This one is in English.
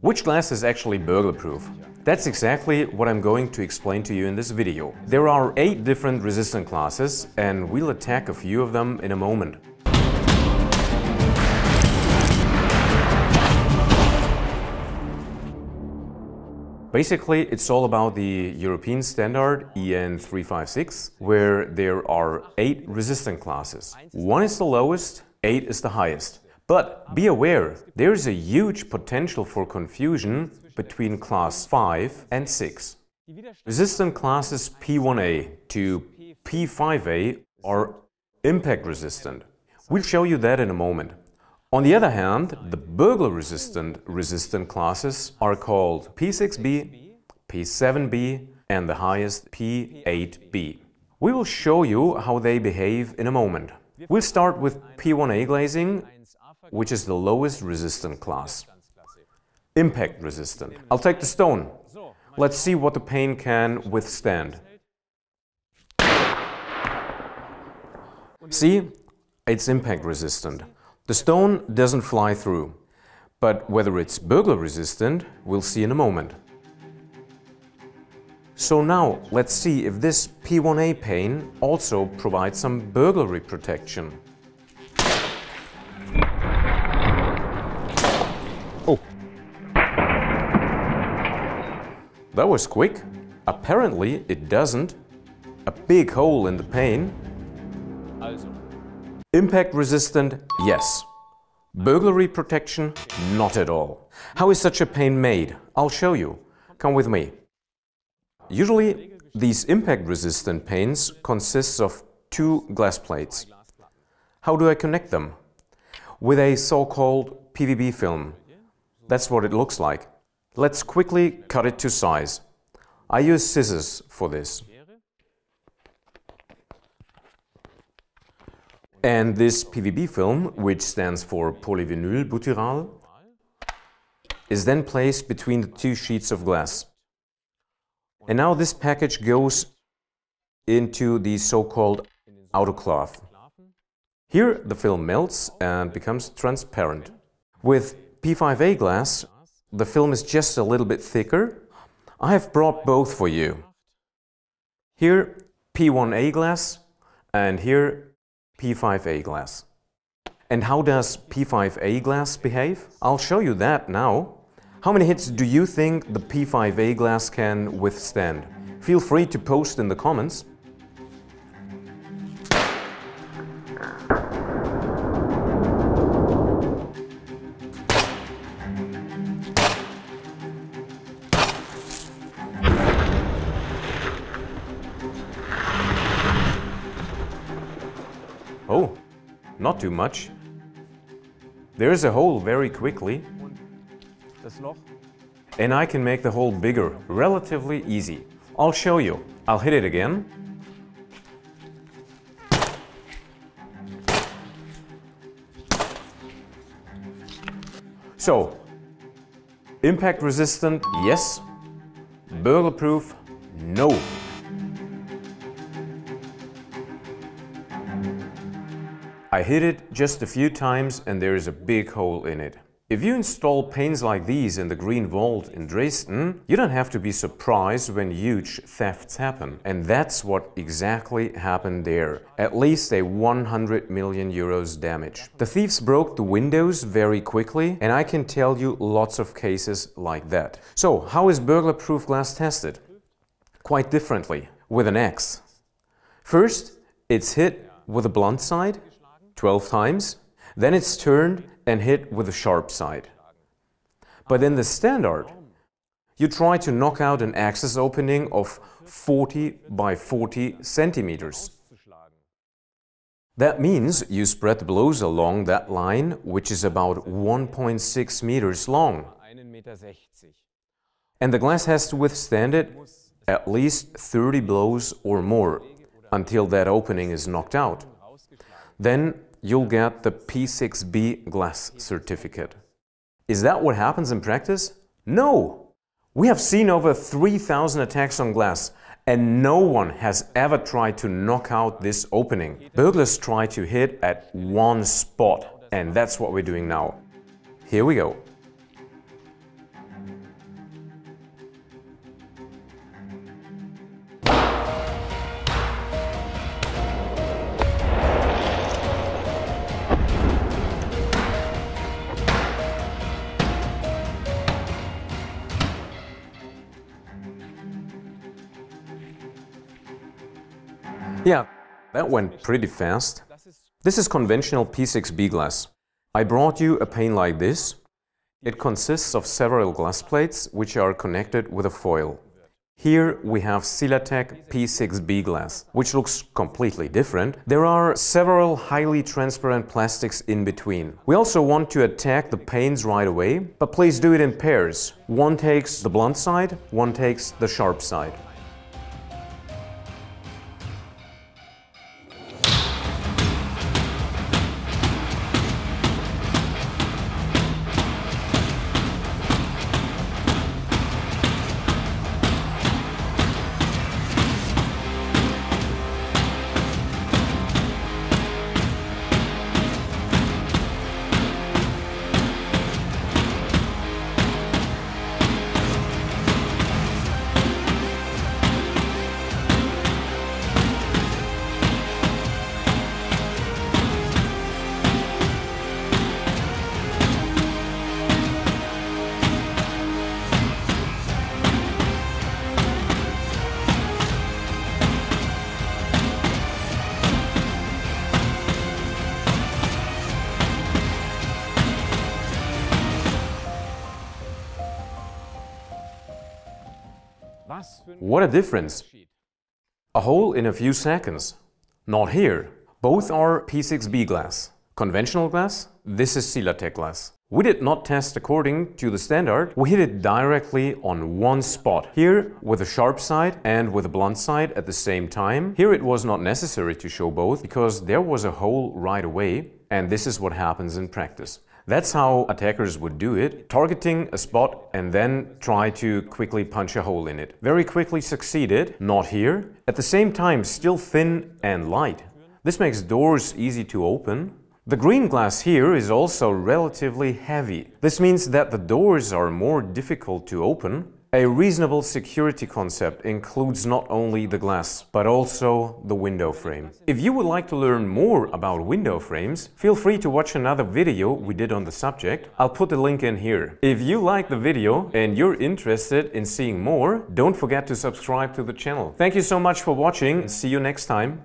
Which glass is actually burglar-proof? That's exactly what I'm going to explain to you in this video. There are 8 different resistant classes, and we'll attack a few of them in a moment. Basically, it's all about the European standard EN356, where there are 8 resistant classes. 1 is the lowest, 8 is the highest. But be aware, there is a huge potential for confusion between class 5 and 6. Resistant classes P1A to P5A are impact resistant. We'll show you that in a moment. On the other hand, the burglar-resistant classes are called P6B, P7B and the highest P8B. We will show you how they behave in a moment. We'll start with P1A glazing, which is the lowest resistant class. Impact resistant. I'll take the stone. Let's see what the paint can withstand. See, it's impact resistant. The stone doesn't fly through. But whether it's burglar resistant, we'll see in a moment. So now let's see if this P1A paint also provides some burglary protection. Oh. That was quick. Apparently it doesn't. A big hole in the paint. Impact resistant, yes. Burglary protection, not at all. How is such a paint made? I'll show you. Come with me. Usually these impact resistant paints consist of 2 glass plates. How do I connect them? With a so-called PVB film. That's what it looks like. Let's quickly cut it to size. I use scissors for this. And this PVB film, which stands for polyvinyl butyral, is then placed between the 2 sheets of glass. And now this package goes into the so-called autoclave. Here the film melts and becomes transparent. With P5A glass, the film is just a little bit thicker. I have brought both for you. Here P1A glass and here P5A glass. And how does P5A glass behave? I'll show you that now. How many hits do you think the P5A glass can withstand? Feel free to post in the comments. Oh, not too much. There is a hole very quickly. And I can make the hole bigger, relatively easy. I'll show you. I'll hit it again. So, impact resistant, yes. Burglar proof, no. I hit it just a few times and there is a big hole in it. If you install paints like these in the Green Vault in Dresden, you don't have to be surprised when huge thefts happen. And that's what exactly happened there. At least a 100 million euros damage. The thieves broke the windows very quickly, and I can tell you lots of cases like that. So, how is burglar-proof glass tested? Quite differently, with an axe. First, it's hit with a blunt side, 12 times. Then it's turned and hit with a sharp side. But in the standard, you try to knock out an axis opening of 40 by 40 centimeters. That means you spread the blows along that line, which is about 1.6 meters long. And the glass has to withstand it at least 30 blows or more, until that opening is knocked out. Then you'll get the P6B Glass certificate. Is that what happens in practice? No! We have seen over 3,000 attacks on glass, and no one has ever tried to knock out this opening. Burglars try to hit at one spot, and that's what we're doing now. Here we go. Yeah, that went pretty fast. This is conventional P6B glass. I brought you a pane like this. It consists of several glass plates which are connected with a foil. Here we have Silatec P6B glass, which looks completely different. There are several highly transparent plastics in between. We also want to attack the panes right away, but please do it in pairs. One takes the blunt side, one takes the sharp side. What a difference! A hole in a few seconds. Not here. Both are P6B glass. Conventional glass, this is Silatec glass. We did not test according to the standard, we hit it directly on one spot. Here with the sharp side and with the blunt side at the same time. Here it was not necessary to show both because there was a hole right away, and this is what happens in practice. That's how attackers would do it, targeting a spot and then try to quickly punch a hole in it. Very quickly succeeded, not here. At the same time, still thin and light. This makes doors easy to open. The green glass here is also relatively heavy. This means that the doors are more difficult to open. A reasonable security concept includes not only the glass, but also the window frame. If you would like to learn more about window frames, feel free to watch another video we did on the subject. I'll put the link in here. If you liked the video and you're interested in seeing more, don't forget to subscribe to the channel. Thank you so much for watching and see you next time.